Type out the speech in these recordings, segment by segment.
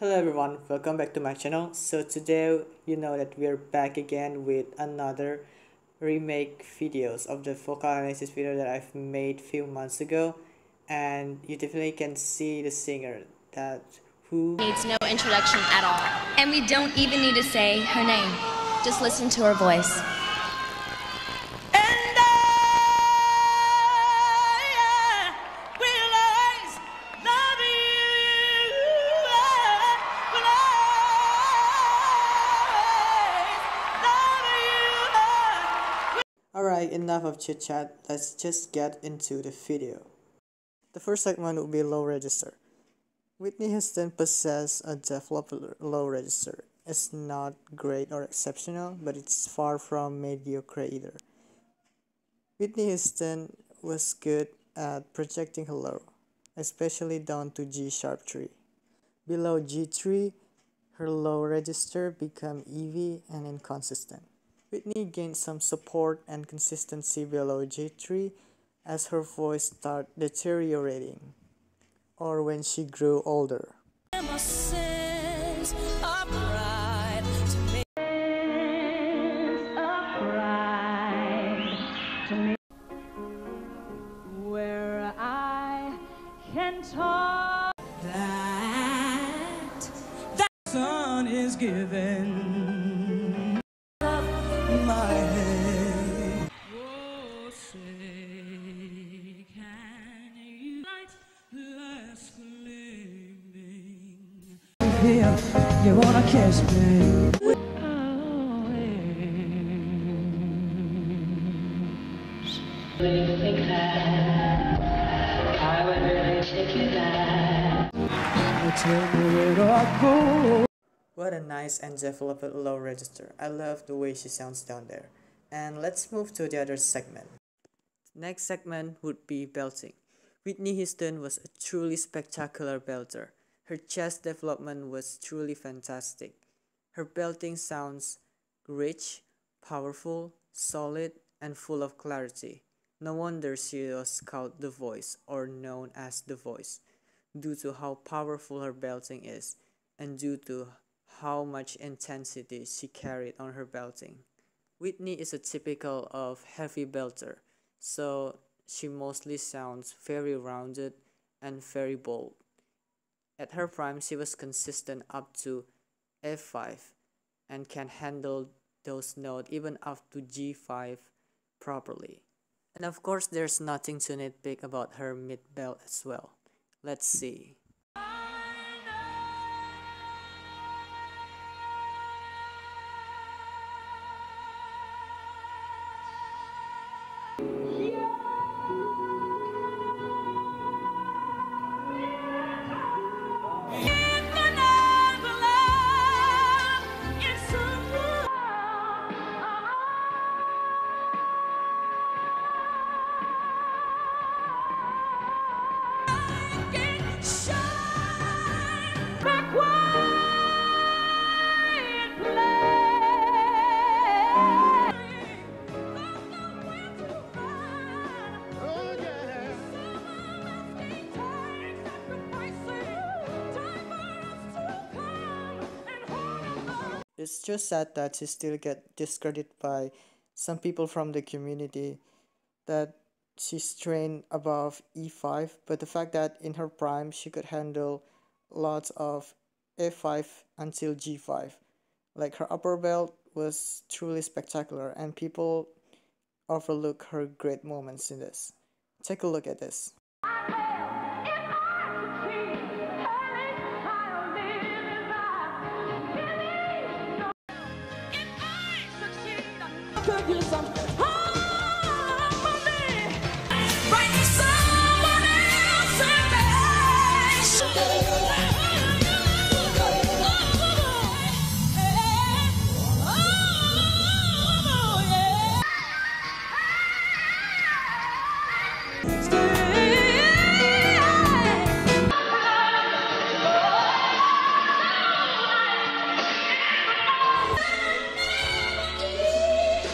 Hello everyone, welcome back to my channel. So today you know that we are back again with another remake videos of the vocal analysis video that I've made few months ago, and you definitely can see the singer that who needs no introduction at all, and we don't even need to say her name. Just listen to her voice. Alright, enough of chit chat, let's just get into the video. The first segment will be low register. Whitney Houston possesses a developed low register. It's not great or exceptional, but it's far from mediocre either. Whitney Houston was good at projecting her low, especially down to G♯3. Below G3, her low register became heavy and inconsistent. Whitney gained some support and consistency below G3 as her voice started deteriorating, or when she grew older. Where I can talk that sun is given. You wanna kiss me? When you think that I would really take you back. What a nice and developed low register. I love the way she sounds down there. And let's move to the other segment. Next segment would be belting. Whitney Houston was a truly spectacular belter. Her chest development was truly fantastic. Her belting sounds rich, powerful, solid, and full of clarity. No wonder she was called The Voice, or known as The Voice, due to how powerful her belting is and due to how much intensity she carried on her belting. Whitney is a typical of heavy belter, so she mostly sounds very rounded and very bold. At her prime, she was consistent up to F5 and can handle those notes even up to G5 properly. And of course, there's nothing to nitpick about her mid-belt as well. Let's see. It's just sad that she still gets discredited by some people from the community that she's trained above E5, but the fact that in her prime she could handle lots of F5 until G5. Like, her upper belt was truly spectacular and people overlook her great moments in this. Take a look at this.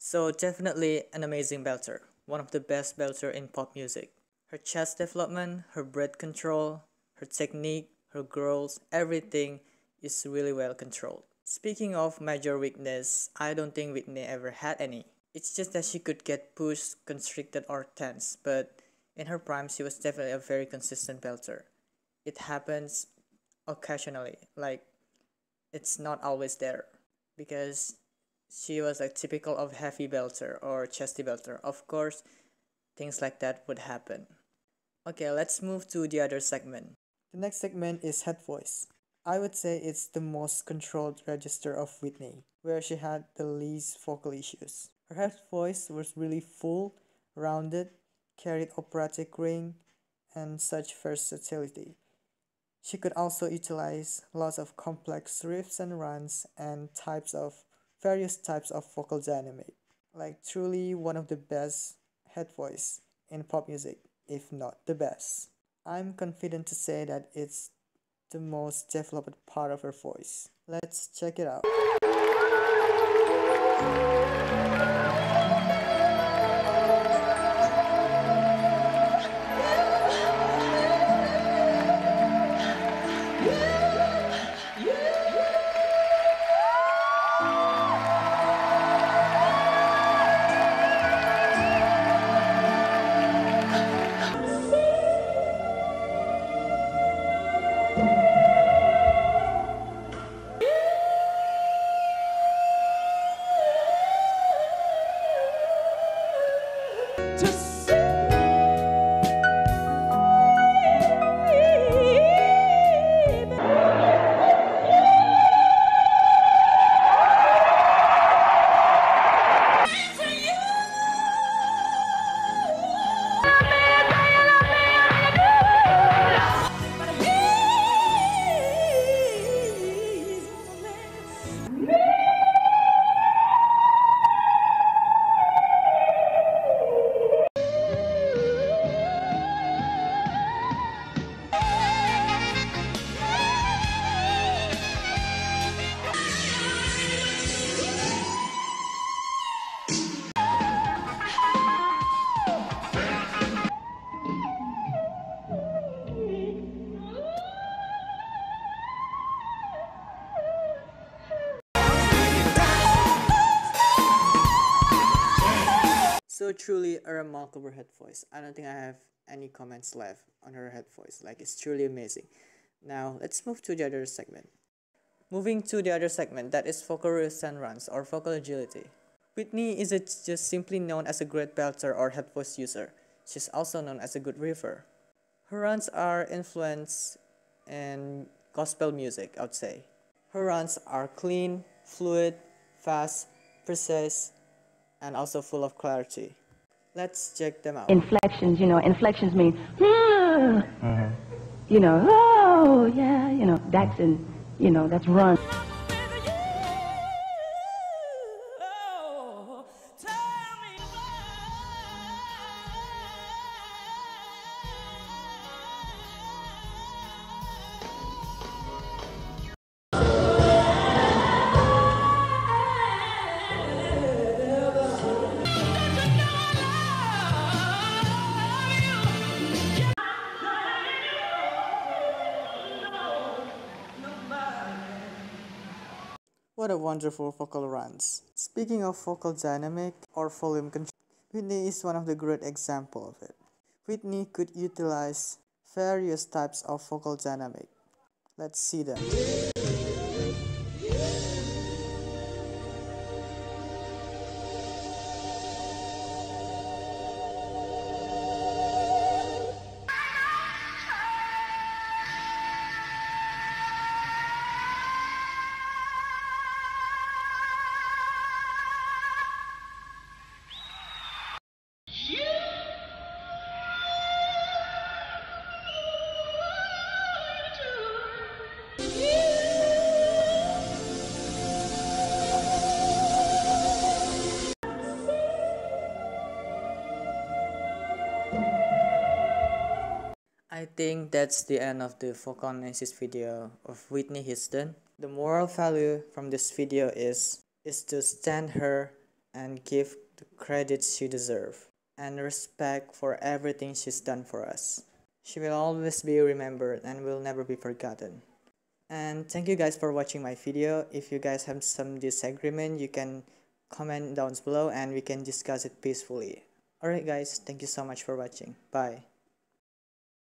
So definitely an amazing belter, one of the best belter in pop music. Her chest development, her breath control, her technique, her growls, everything is really well controlled. Speaking of major weakness, I don't think Whitney ever had any. It's just that she could get pushed, constricted or tense, but in her prime she was definitely a very consistent belter. It happens occasionally, like it's not always there, because she was like typical of heavy belter or chesty belter. Of course, things like that would happen. Okay, let's move to the other segment. The next segment is head voice. I would say it's the most controlled register of Whitney, where she had the least vocal issues. Her head voice was really full, rounded, carried operatic ring, and such versatility. She could also utilize lots of complex riffs and runs and various types of vocal dynamic. Like truly one of the best head voice in pop music, if not the best. I'm confident to say that it's the most developed part of her voice. Let's check it out. So truly a remarkable head voice. I don't think I have any comments left on her head voice. Like, it's truly amazing. Now let's move to the other segment. Moving to the other segment, that is vocal riffs and runs or vocal agility. Whitney isn't just simply known as a great belter or head voice user. She's also known as a good riffer. Her runs are influenced in gospel music, I would say. Her runs are clean, fluid, fast, precise, and also full of clarity. Let's check them out. Inflections, inflections mean, oh, yeah, that's in, that's run. What a wonderful vocal runs. Speaking of vocal dynamic or volume control, Whitney is one of the great examples of it. Whitney could utilize various types of vocal dynamic. Let's see them. I think that's the end of the vocal analysis video of Whitney Houston. The moral value from this video is to stand her and give the credit she deserves, and respect for everything she's done for us. She will always be remembered and will never be forgotten. And thank you guys for watching my video. If you guys have some disagreement, you can comment down below and we can discuss it peacefully. Alright guys, thank you so much for watching. Bye.